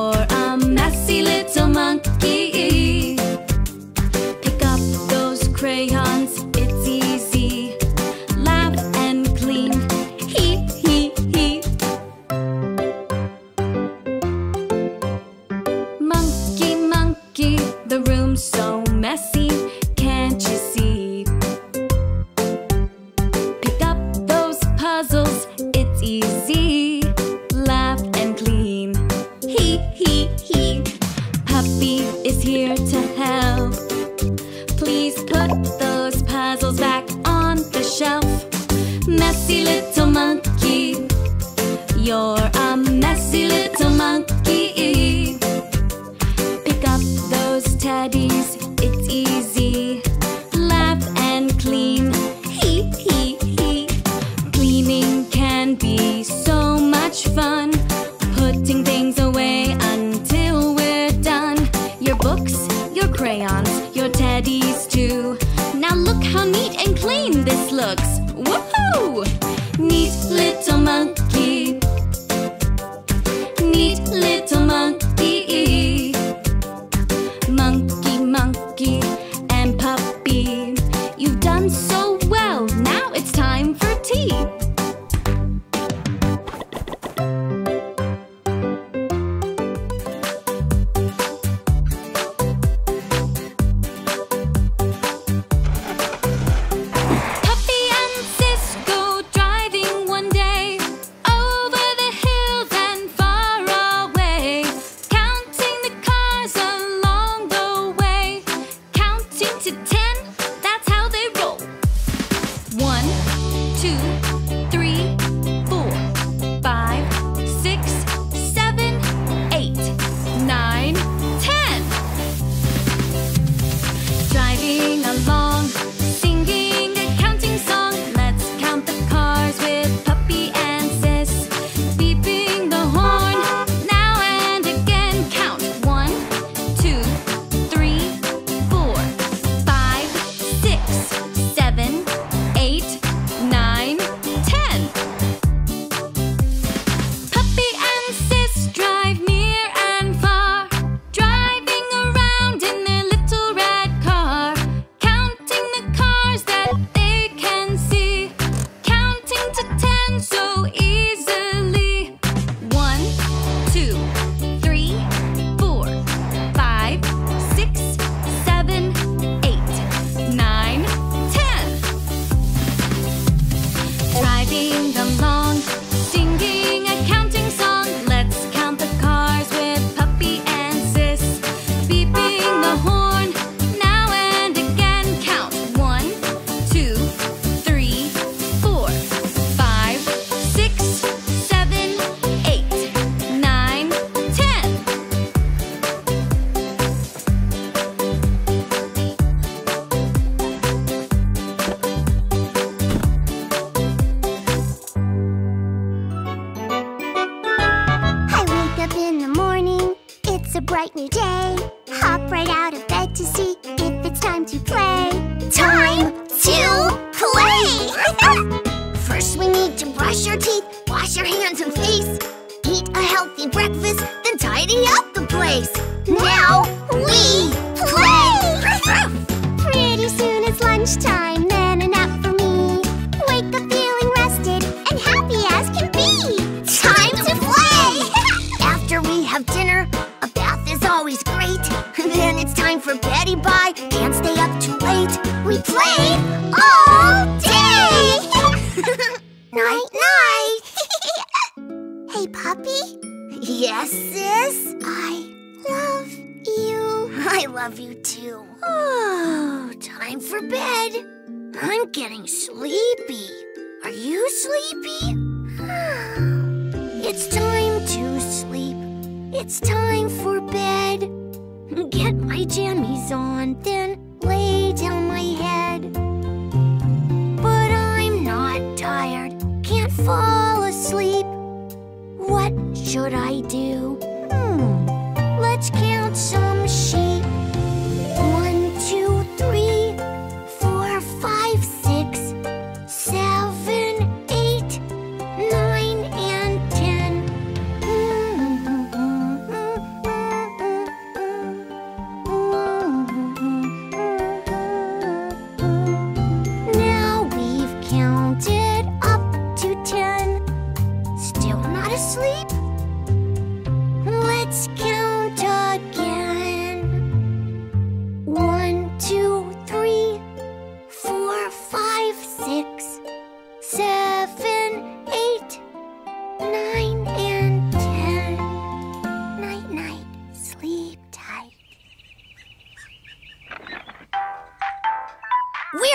You're a messy little monkey. Pick up those crayons, it's easy. Lap and clean, hee hee hee. Monkey, monkey, the room's so messy. Can't you see? Pick up those puzzles, it's easy. Lap and clean, hee hee hee. Puppy is here to help. Please put those puzzles back on the shelf. Messy little monkey, you're a messy little monkey. Pick up those teddies, it's easy. Lap and clean, hee hee hee. Cleaning can be so much fun. Putting things away until we're done. Your books, your crayons, your teddies too. Now look how neat and clean this looks. Woohoo! Neat little monkey. Neat little monkey. Monkey, monkey, and puppy. You've done so well. Now it's time for tea.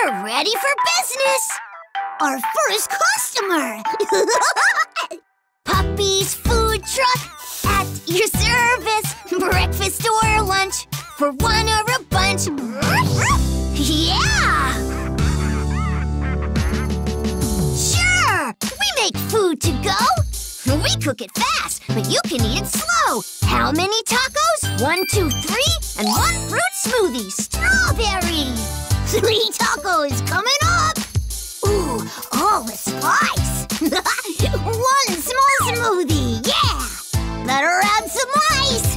We're ready for business! Our first customer! Puppy's Food Truck at your service. Breakfast or lunch, for one or a bunch. Yeah! Sure! We make food to go. We cook it fast, but you can eat it slow. How many tacos? 1, 2, 3, and 1 fruit smoothie. Strawberry! 3 tacos coming up! Ooh, all the spice! 1 small smoothie, yeah! Better add some ice!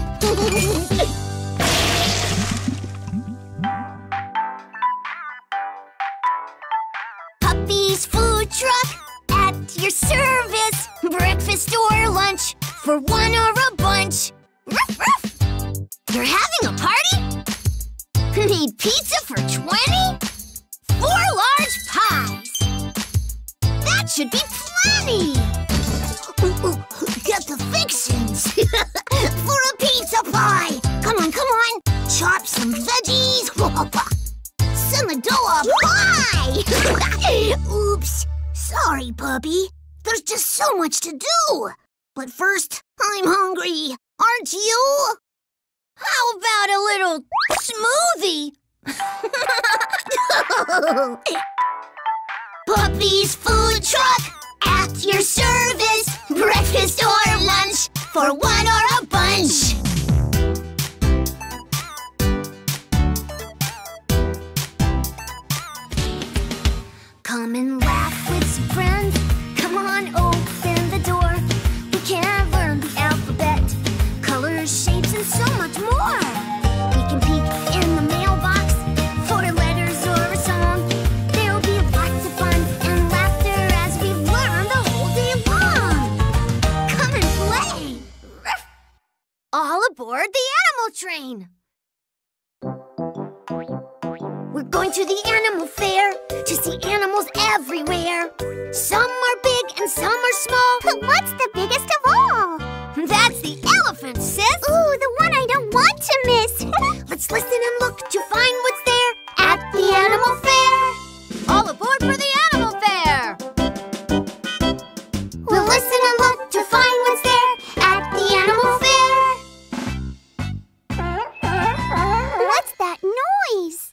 Puppy's Food Truck at your service. Breakfast or lunch, for one or a bunch. Ruff, ruff. You're having a party? Need pizza for 20? 4 large pies. That should be plenty. Ooh, get the fixings for a pizza pie. Come on, come on. Chop some veggies. Shenandoah pie. Oops. Sorry, puppy. There's just so much to do. But first, I'm hungry. Aren't you? How about a little smoothie? Puppy's Food Truck at your service. Breakfast or lunch, for one or a bunch. Come and laugh with some friends. Come on, open the door. We can learn the alphabet, colors, shapes, and so much more. We can peek in the mailbox for letters or a song. There'll be lots of fun and laughter as we learn the whole day long. Come and play! All aboard the animal train! We're going to the animal fair to see animals everywhere. Some are big and some are small. But what's the biggest of all? That's the elephant, sis! Ooh, the one I don't want to miss! Let's listen and look to find what's there at the animal fair! All aboard for the animal fair! We'll listen and look to find what's there at the animal fair! What's that noise?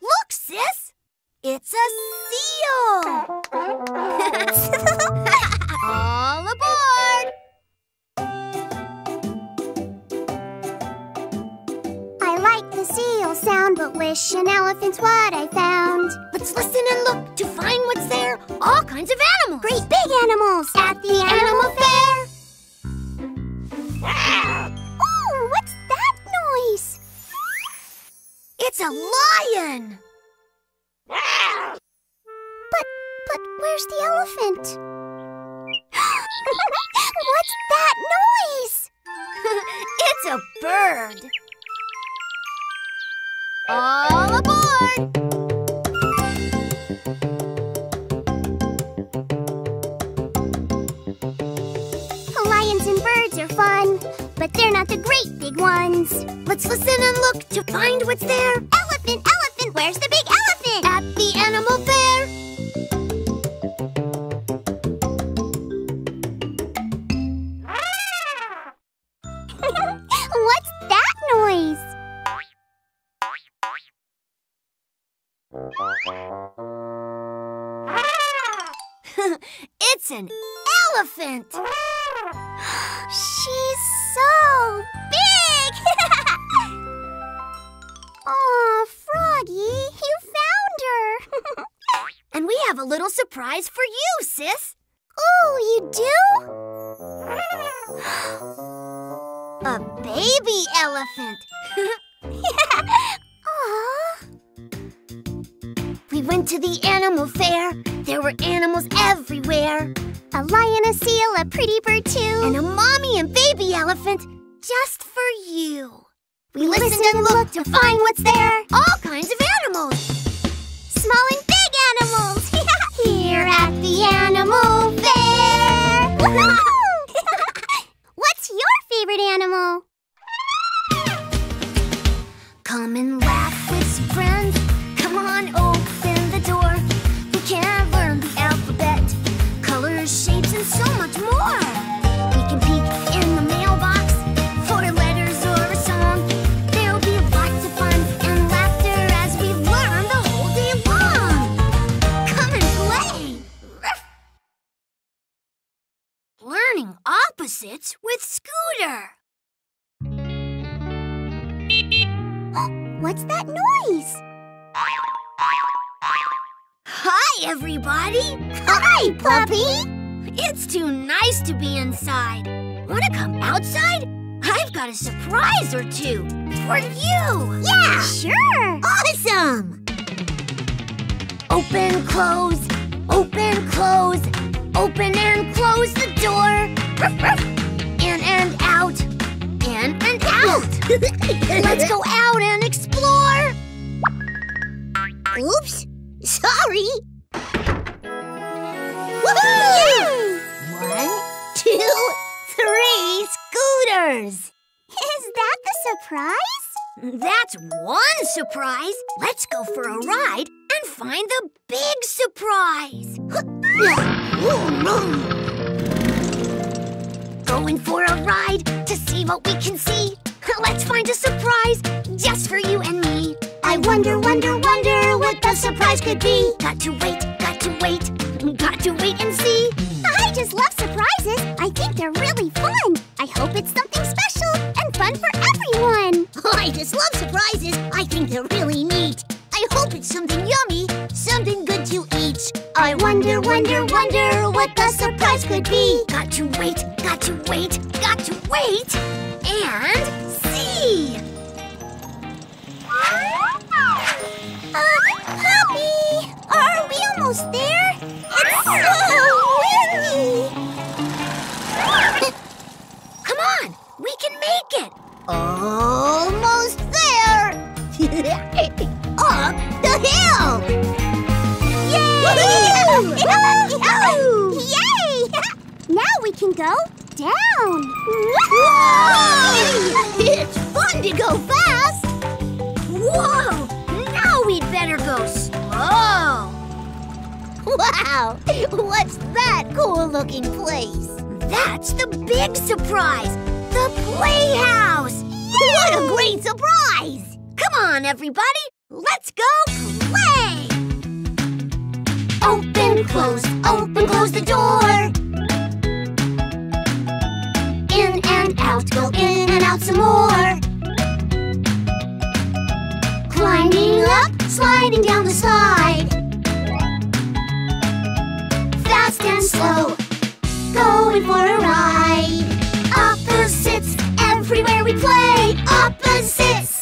Look, sis! It's a seal! All aboard! I like the seal sound, but wish an elephant's what I found. Let's listen and look to find what's there. All kinds of animals! Great big animals! At the animal fair! Oh, what's that noise? It's a lion! But where's the elephant? What's that noise? It's a bird! All aboard! Lions and birds are fun, but they're not the great big ones. Let's listen and look to find what's there. Elephant, elephant, where's the big elephant? At the animal fair. What's that noise? It's an elephant! She's so big! Aw, Froggy, you found her! And we have a little surprise for you, sis! Ooh, you do? A baby elephant! Aww. We went to the animal fair. There were animals everywhere. A lion, a seal, a pretty bird too. And a mommy and baby elephant just for you. We listened and looked to find what's there. All kinds of animals. Small and big animals. Here at the animal fair. What's your opposites with Scooter. What's that noise? Hi, everybody! Hi, Puppy! It's too nice to be inside. Wanna come outside? I've got a surprise or two for you! Yeah! Sure! Awesome! Open, close, open and close the door. In and out, in and out. Let's go out and explore. Oops, sorry. Woohoo! One, two, three scooters. Is that the surprise? That's one surprise. Let's go for a ride and find the big surprise. Going for a ride to see what we can see. Let's find a surprise just for you and me. I wonder, wonder what the surprise could be. Got to wait and see. I just love surprises. I think they're really fun. I hope it's something special and fun for everyone. I just love surprises. I think they're really neat. I hope it's something yummy, something good to eat. I wonder, wonder what the surprise could be. Got to wait and see. Puppy, are we almost there? It's so windy. Come on, we can make it. Almost there. Up the hill! Yay! Yay! Now we can go down! Whoa! It's fun to go fast! Whoa! Now we'd better go slow! Wow! What's that cool-looking place? That's the big surprise! The playhouse! Yay! What a great surprise! Come on, everybody! Let's go play! Open, close the door. In and out, go in and out some more. Climbing up, sliding down the slide. Fast and slow, going for a ride. Opposites, everywhere we play. Opposites.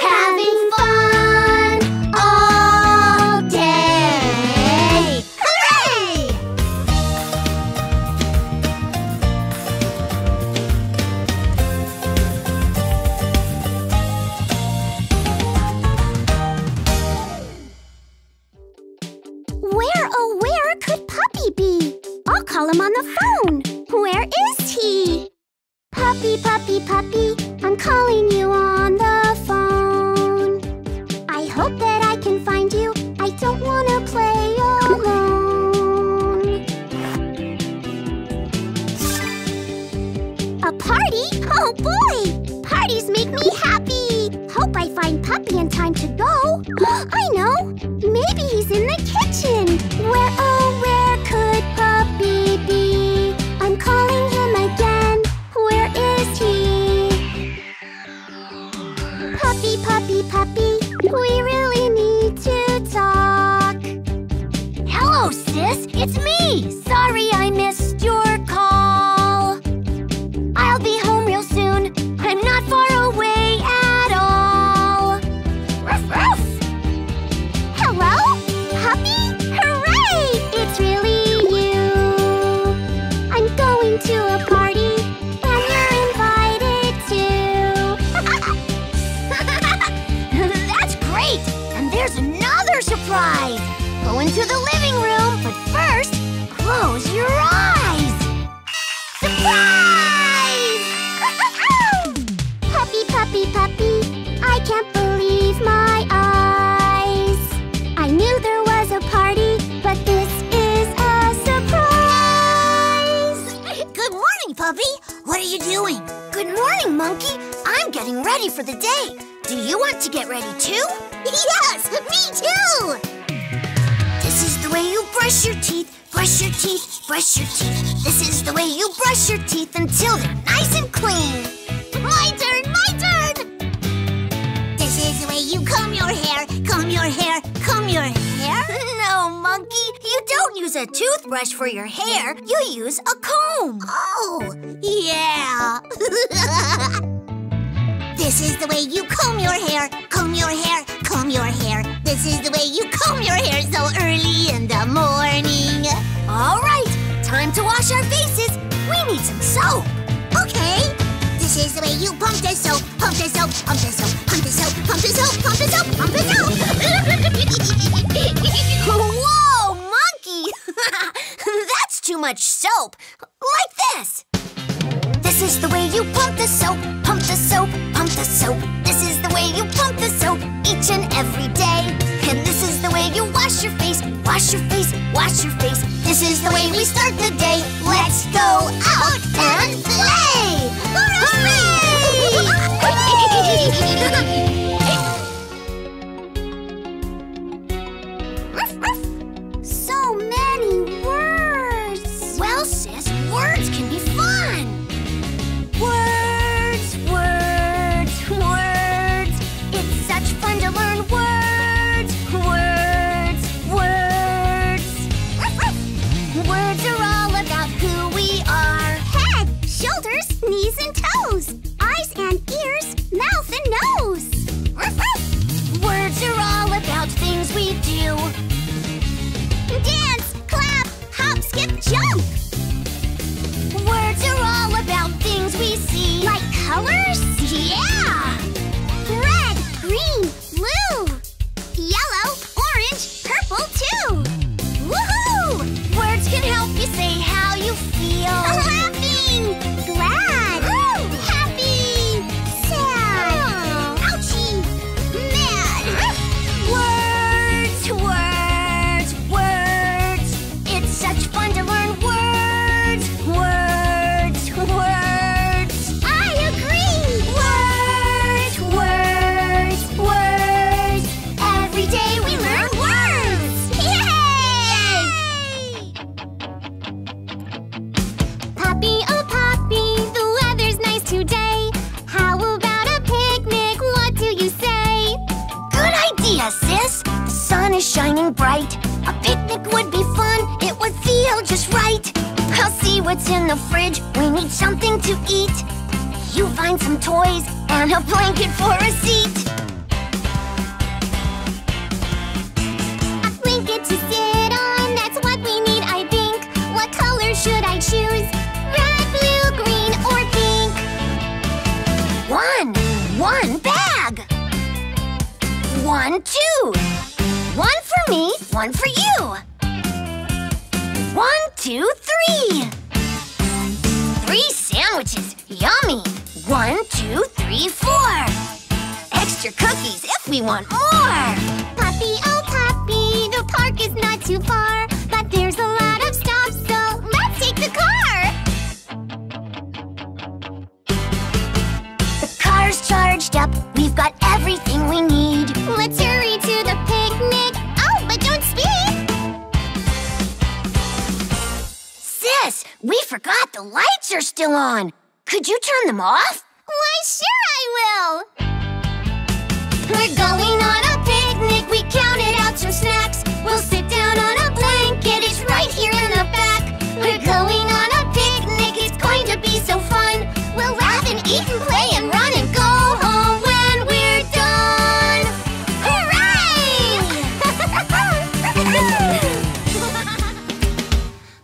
Having fun all day! Hooray! Where, oh where could Puppy be? I'll call him on the phone. Where is he? Puppy, I'm calling you on the phone. Hope that I can find you. I don't want to play alone. A party? Oh boy! Parties make me happy. Hope I find Puppy in time to go. I know! Maybe he's in the kitchen. Where, oh where could Puppy be? I'm calling him again. Where is he? Puppy. We really need to talk. Hello, sis. It's me. Sorry I missed your call. I'll be home real soon. I'm not far away at all. Ruff, ruff. Hello, Puppy? Hooray! It's really you. I'm going to a party, and you're invited too. Great! And there's another surprise! Go into the living room, but first, close your eyes! Surprise! Puppy, I can't believe my eyes. I knew there was a party, but this is a surprise! Good morning, Puppy! What are you doing? Good morning, Monkey! I'm getting ready for the day. Do you want to get ready too? Yes, me too! This is the way you brush your teeth, brush your teeth. This is the way you brush your teeth until they're nice and clean. My turn, my turn! This is the way you comb your hair, comb your hair, comb your hair. No, monkey, you don't use a toothbrush for your hair. You use a comb. Oh, yeah. This is the way you comb your hair, comb your hair, comb your hair. This is the way you comb your hair so early in the morning. All right, time to wash our faces. We need some soap. Okay. This is the way you pump the soap, pump the soap, pump the soap, pump the soap, pump the soap, pump the soap, pump the soap. Whoa, monkey! That's too much soap. Like this. This is the way you pump the soap, pump the soap, pump the soap. This is the way you pump the soap each and every day. And this is the way you wash your face, wash your face, wash your face. This is the way we start the day. Let's go out and play! Hooray! So many words. Well, sis, words can be fun. Words, words, words. It's such fun to learn words, words, words. Words are all about who we are. Head, shoulders, knees and toes. Eyes and ears, mouth and nose. Words are all about things we do. Dance, clap, hop, skip, jump. Words are all about things we see. Like colors? Yeah! Red, green, blue, yellow, orange, purple too! Woohoo! Words can help you say how you feel. Laughing! Glad! Ooh. Happy! Sad! Oh. Ouchie! Mad! Words, words, words. It's such fun to learn words, words. Words. I agree! Words, words, words. Every day we learn words! Yay! Poppy, oh Poppy, the weather's nice today. How about a picnic? What do you say? Good idea, sis! The sun is shining bright. A picnic would be fun, it would feel just right. I'll see what's in the fridge. We need something to eat. You find some toys and a blanket for a seat. A blanket to sit on, that's what we need, I think. What color should I choose? Red, blue, green, or pink? One bag. Two. One for me, one for you. 1, 2, 3. 3 sandwiches, yummy. 1, 2, 3, 4. Extra cookies if we want more. Poppy, oh Poppy, the park is not too far, but there's a lot of stops, so let's take the car. The car's charged up, we've got everything we need. Let's hurry to the picnic. Oh, but don't speed. Sis, we forgot the lights are still on. Could you turn them off? Why, sure I will. We're going on a picnic. We counted out some snacks. We'll sit down on a blanket. It's right here in the back. We're going on a picnic. It's going to be so fun. We'll laugh and eat and play and run and go home when we're done. Hooray!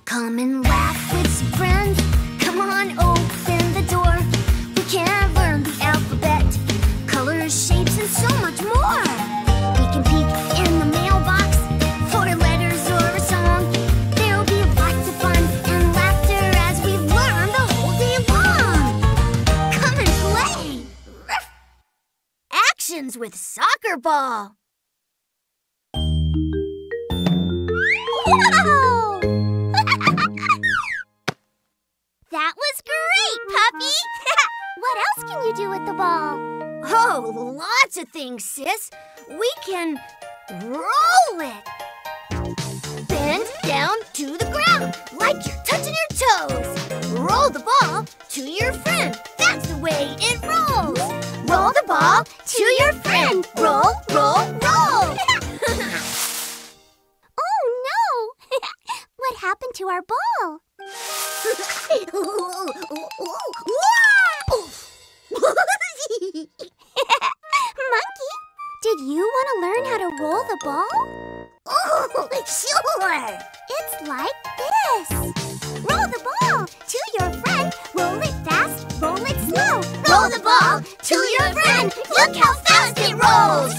Come and laugh with some friends. Come on, open the door. We can learn the alphabet, colors, shapes, and so much more. We can peek in the mailbox for letters or a song. There'll be lots of fun and laughter as we learn the whole day long. Come and play. Actions with soccer ball. That was great, Puppy! What else can you do with the ball? Oh, lots of things, sis. We can roll it. Bend down to the ground like you're happened to our ball? Monkey, did you want to learn how to roll the ball? Oh, sure! It's like this. Roll the ball to your friend. Roll it fast, roll it slow. Roll the ball to your friend. Look how fast it rolls!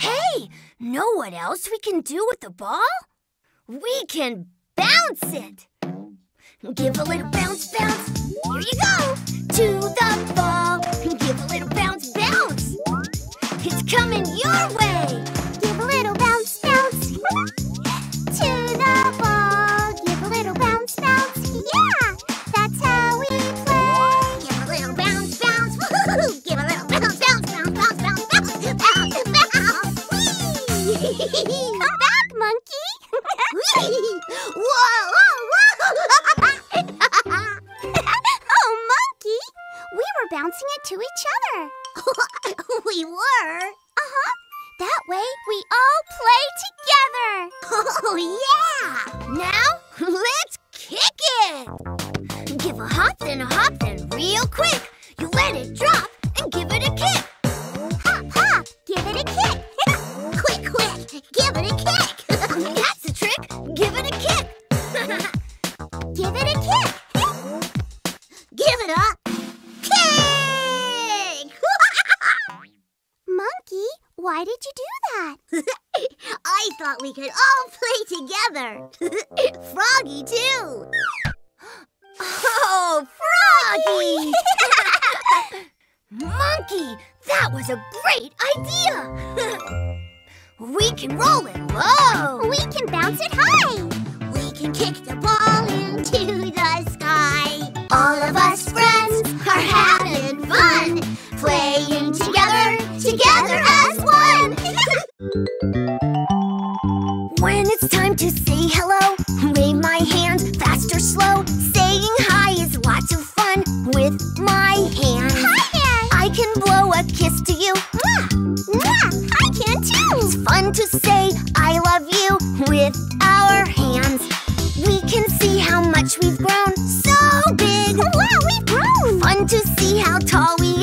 Hey, know what else we can do with the ball? We can bounce it. Give a little bounce, bounce. Here you go. To the ball. Give a little bounce, bounce. It's coming your way. Give a little bounce, bounce. To the ball. Give a little bounce, bounce. Yeah, that's how we play. Give a little bounce, bounce. Woo-hoo-hoo. Give a little bounce, bounce, bounce, bounce, bounce, bounce, bounce, bounce. Come back, monkey. Whoa! Bouncing it to each other. We were. Uh-huh. That way we all play together. Oh, yeah. Now, let's kick it. Give a hop then real quick. You let it drop and give it a kick. Hop, hop, give it a kick. Quick, quick, give it a kick. That's the trick. Give it a kick. Give it a kick. Give it up. Monkey, why did you do that? I thought we could all play together. Froggy, too. Oh, Froggy! Monkey, that was a great idea. We can roll it low. We can bounce it high. We can kick the ball into the sky. All of us friends are having fun. Playing together, together as one! When it's time to say hello, wave my hand, fast or slow. Saying hi is lots of fun with my hand. Hi, I can blow a kiss to you. Mwah! Mwah! I can too! It's fun to say I love you with our hands. We can see how much we've grown, so big! Wow, we've grown! Fun to see how tall we are.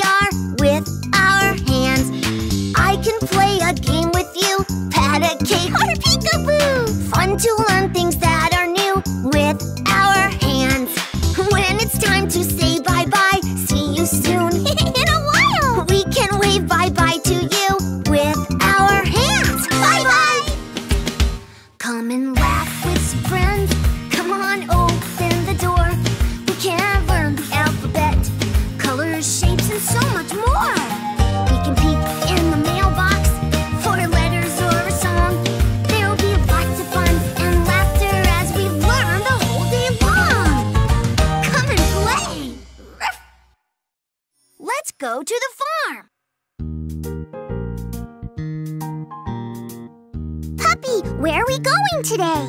A game with you, pat a cake, or peekaboo. Fun to learn things that are new with our hands. When it's time to say bye-bye, see you soon. In a while, we can wave bye-bye to you with our hands. Bye-bye. Come and laugh with some friends. Come on, open the door. We can learn the alphabet, colors, shapes, and so much more. We can peek in the mailbox. Go to the farm. Puppy, where are we going today?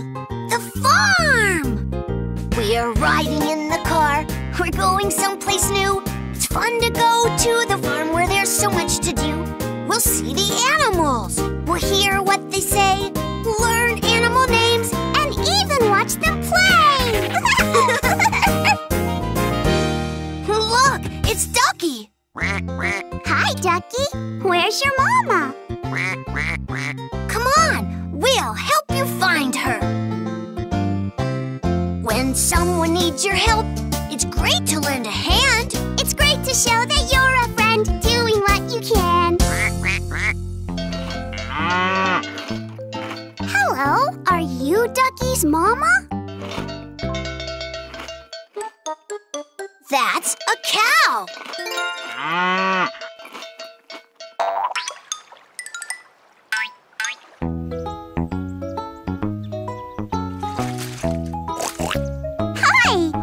The farm! We are riding in the car. We're going someplace new. It's fun to go to the farm where there's so much to do. We'll see the animals. We'll hear what they say. Learn animal names. And even watch them play! Look, it's Ducky! Hi, Ducky. Where's your mama? Come on, we'll help you find her. When someone needs your help, it's great to lend a hand. It's great to show that you're a friend, doing what you can. Hello, are you Ducky's mama? That's a cow. Hi,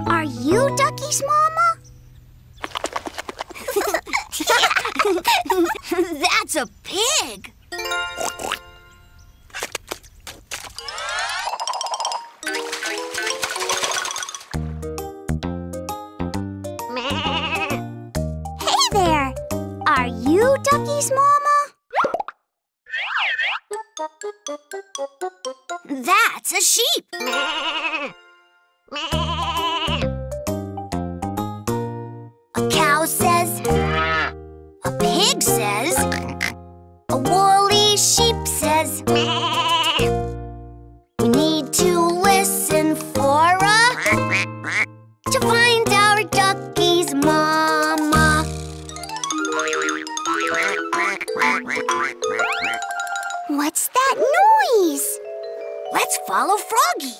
are you Ducky's mama? That's a pig. Ducky's mama? That That's a sheep. A cow says, a pig says, a woolly sheep says. We need to listen for a to find our ducky's mama. What's that noise? Let's follow Froggy.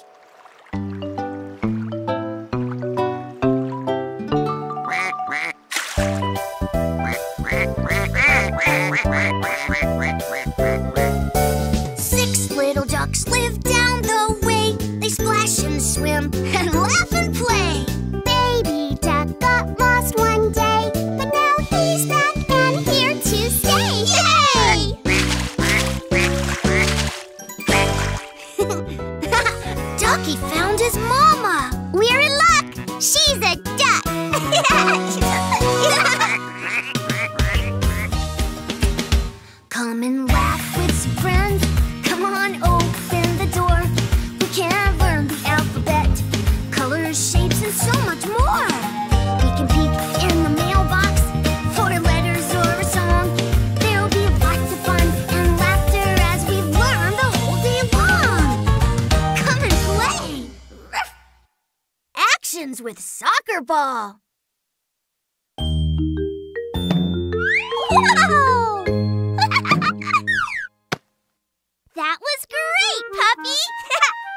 Six little ducks live down the way. They splash and swim and laugh and play. Baby duck got lost one day, but now he's back and here to stay. Yay! Ducky found his mama. We're in luck. She's a duck. Come and laugh with some friends. Come on, open the door. We can learn the alphabet, colors, shapes, and so much more. We can peek in the mailbox for letters or a song. There'll be lots of fun and laughter as we learn the whole day long. Come and play. Actions with soccer ball. That was great, Puppy!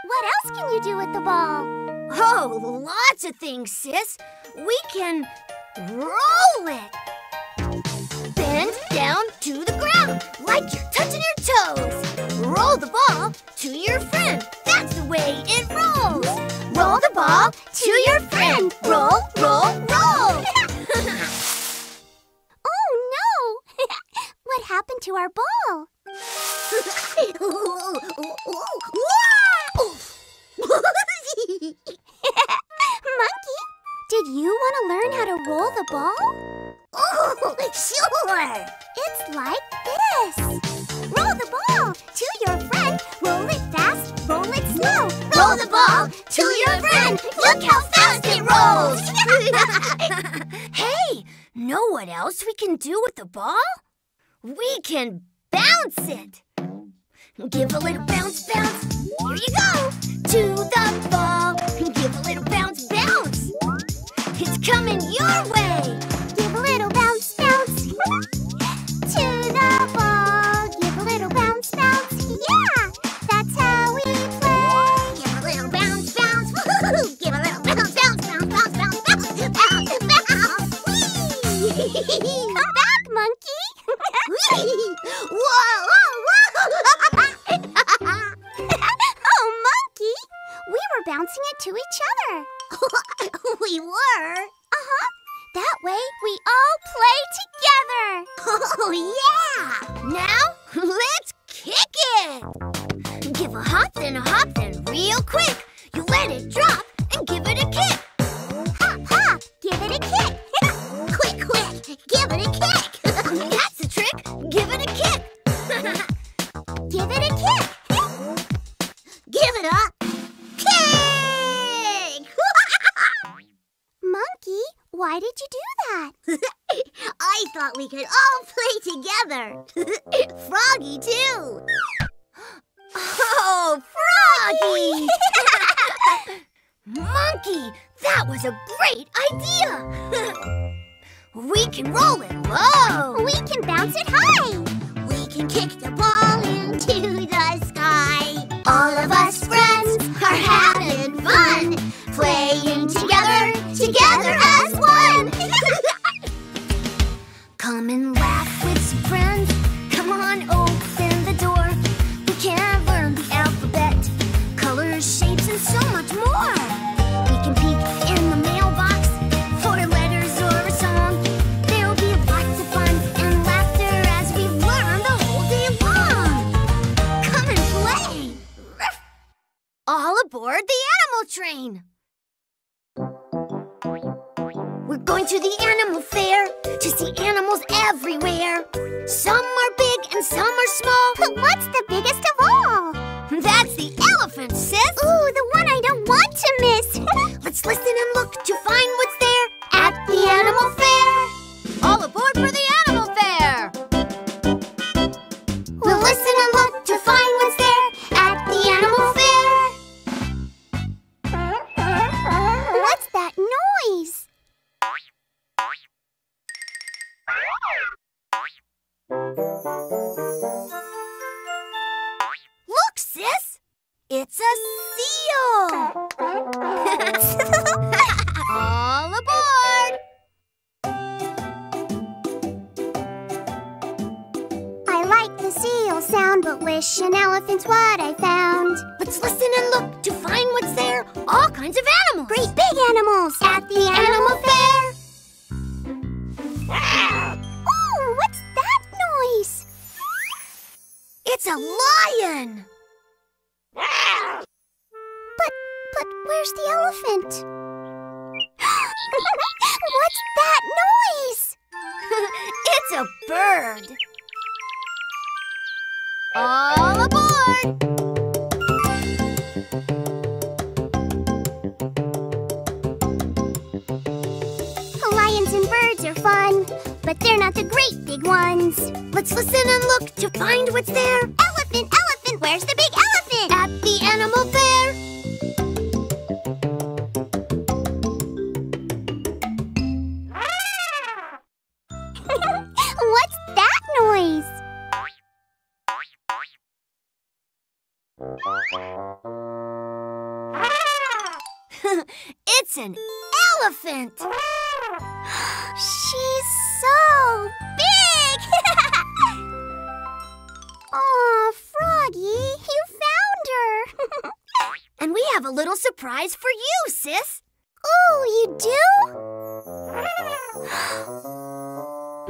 What else can you do with the ball? Oh, lots of things, sis. We can roll it. Bend down to the ground like you're touching your toes. Roll the ball to your friend. That's the way it rolls. Roll the ball to your friend. Roll, roll, roll. Oh, no! What happened to our ball? Monkey, did you want to learn how to roll the ball? Oh, sure! It's like this. Roll the ball to your friend. Roll it fast, roll it slow. Roll the ball to your friend. Look how fast it rolls! Hey, know what else we can do with the ball? We can bounce it! Give a little bounce, bounce. Here you go! To the ball. Give a little bounce, bounce. It's coming your way! Give a little bounce, bounce. To the ball. Give a little bounce, bounce. Yeah! That's how we play! Give a little bounce, bounce. Woohoo! Give a little bounce, bounce, bounce, bounce, bounce, bounce, bounce, bounce. Whee! Come back, monkey! Whoa, whoa, whoa. Oh, Monkey! We were bouncing it to each other. We were? Uh-huh. That way we all play together. Oh, yeah! Now, let's kick it! Give a hop then real quick. You let it drop and give it a kick. Hop, hop, give it a kick. Quick, quick, give it a kick. That's the trick. Give it a kick. Give it a kick. Give it a kick. Monkey, why did you do that? I thought we could all play together. Froggy, too. Oh, Froggy! Monkey, that was a great idea. We can roll it low. We can bounce it high. We can kick the ball into the sky. All of us friends are having fun, playing together, together as one. Come and laugh with some friends. Come on, open the door. We can learn the alphabet, colors, shapes, and so much more. We can peek in the mailbox for letters or a song. All aboard the animal train! We're going to the animal fair to see animals everywhere. Some are big and some are small. But what's the biggest of all? That's the elephant, sis? Ooh, the one I don't want to miss. Let's listen and look to find what's there at the animal fair. All aboard for the animal fair. We'll listen and look to find what's there at the animal fair. What's that noise? Look, sis! It's a seal! All aboard! I like the seal sound, but wish an elephant's what I found. Let's listen and look to find what's there. All kinds of animals! Great big animals! At the animal fair! Oh, what's that noise? It's a lion! But where's the elephant? What's that noise? It's a bird! All aboard! Fun, but they're not the great big ones. Let's listen and look to find what's there. Elephant, elephant, where's the big elephant? At the animal fair. What's that noise? It's an elephant. She's so big! Aw, Froggy, you found her! And we have a little surprise for you, sis! Ooh, you do?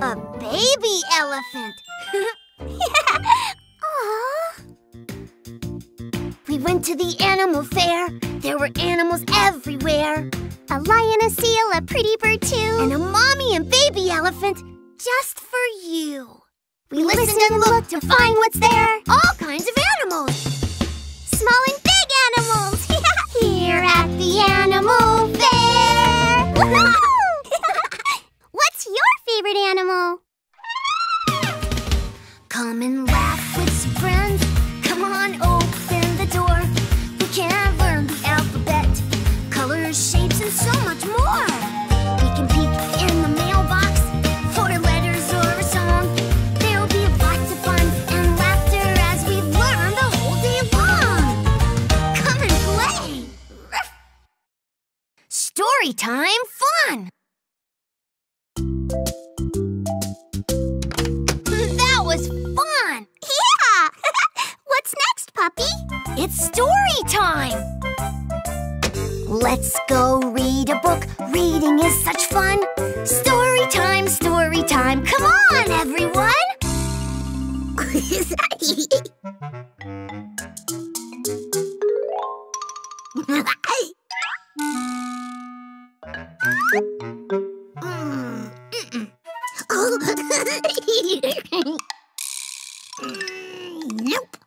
A baby elephant! Aw! We went to the animal fair. There were animals everywhere. A lion, a seal, a pretty bird too, and a mommy and baby elephant just for you. We listened and looked to find what's there. All kinds of animals, small and big animals. Here at the animal fair. What's your favorite animal? Come and laugh with some friends. Come on, open the door. We can learn the alphabet, colors, shapes, and so much more. We can peek in the mailbox for letters or a song. There'll be lots of fun and laughter as we learn the whole day long. Come and play! Story time fun! That was fun! Yeah! What's next, puppy? It's story time! Let's go read a book. Reading is such fun. Story time, story time. Come on, everyone! Nope.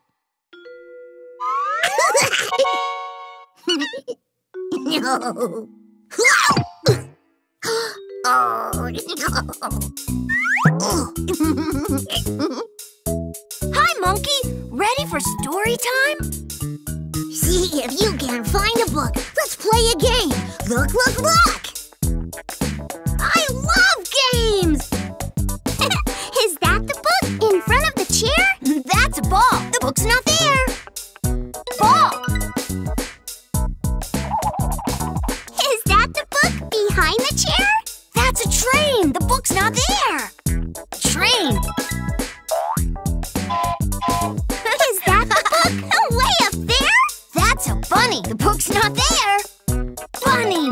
No. Oh, no. Hi, Monkey. Ready for story time? See if you can find a book. Let's play a game. Look, look, look! I love games! Is that the book in front of the chair? That's a ball. The book's not there. Ball. It's a train! The book's not there! Train! Is that the book way up there? That's a bunny! The book's not there! Bunny!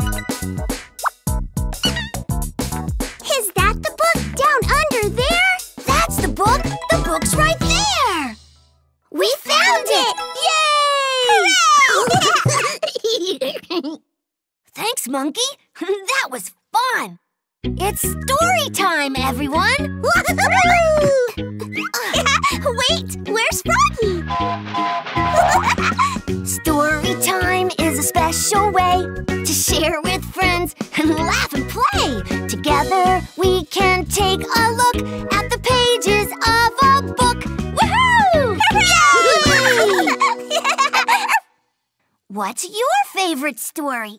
Is that the book down under there? That's the book! The book's right there! We found it! Yay! Hooray! Thanks, Monkey! That was fun! It's story time, everyone! Wait, where's Froggy? Story special way to share with friends and laugh and play. Together we can take a look at the pages of a book. Woohoo! Hooray! Yay! What's your favorite story?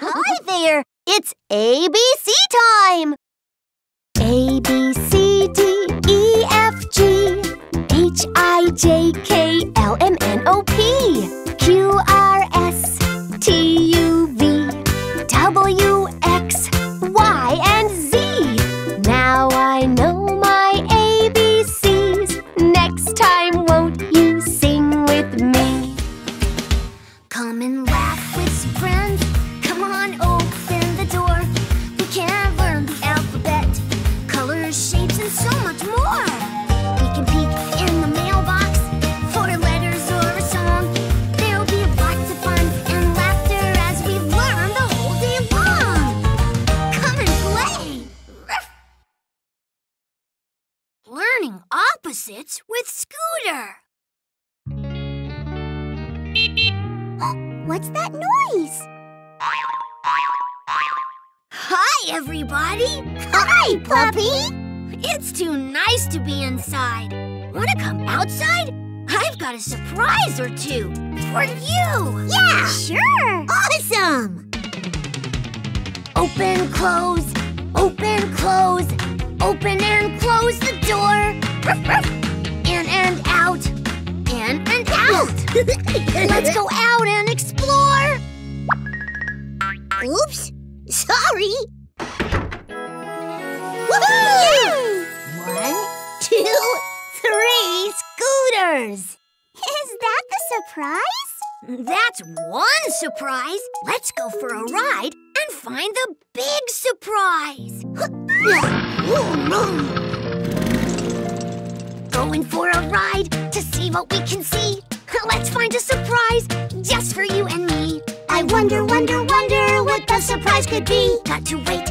Hi there! It's ABC time! A, B, C, D, E, F, G, H, I, J, K, L, M, N, O, P, Q, R, S, T, U, V, W, X, Y, and Z. Now I know my ABCs. Next time won't you sing with me? Come and laugh with friends. Come on, open the door. We can learn the alphabet, colors, shapes, and so much more. We can peek in the mailbox for letters or a song. There'll be lots of fun and laughter as we learn the whole day long. Come and play! Learning opposites with Scooter. What's that noise? Hi, everybody! Hi, Puppy! It's too nice to be inside. Wanna come outside? I've got a surprise or two for you! Yeah! Sure! Awesome! Open, close, open and close the door. In and out, in and out! Let's go out and explore! Oops! Sorry! Woohoo! 1, 2, 3 scooters! Is that the surprise? That's one surprise! Let's go for a ride and find the big surprise! Going for a ride to see what we can see. Let's find a surprise just for you and me. I wonder, wonder, wonder what the surprise could be. Got to wait,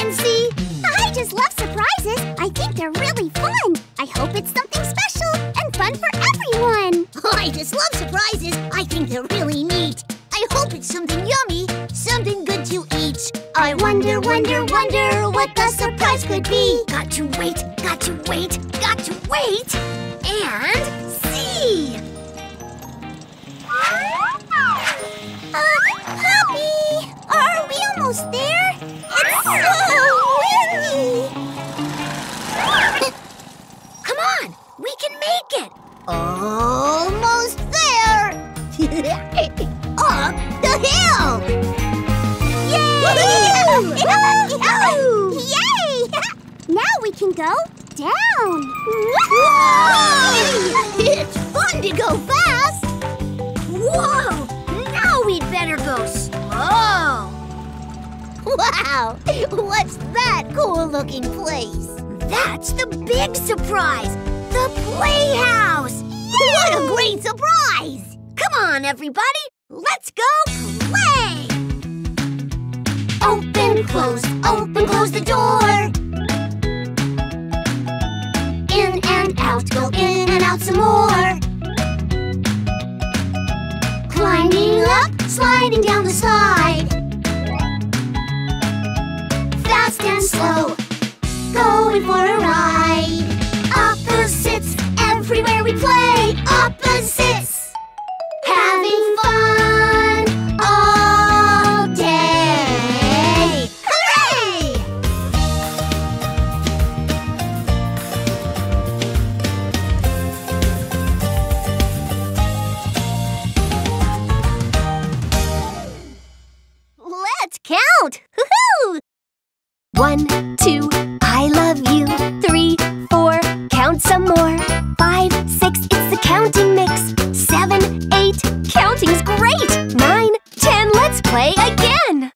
and see. I just love surprises. I think they're really fun. I hope it's something special and fun for everyone. I just love surprises. I think they're really neat. I hope it's something yummy, something good to eat. I wonder, wonder what the surprise could be. Got to wait, and see. Puppy! Are we almost there? It's so windy! Come on! We can make it! Almost there! Up the hill! Yay! Woo-hoo! Woo-hoo! Yay! Now we can go down! It's fun to go fast! Whoa! Now we'd better go slow! Wow! What's that cool-looking place? That's the big surprise! The playhouse! Yay! What a great surprise! Come on, everybody! Let's go play! Open, close the door! In and out, go in and out some more! Climbing up, sliding down the slide. Fast and slow, going for a ride. Opposites, everywhere we play. Opposites, having fun all day. Count! Woohoo! 1, 2, I love you. 3, 4, count some more. 5, 6, it's the counting mix. 7, 8, counting's great. 9, 10, let's play again.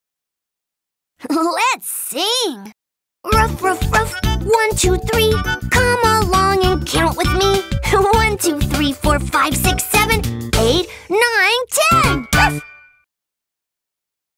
Let's sing. Ruff. 1, 2, 3, come along and count with me. 1, 2, 3, 4, 5, 6,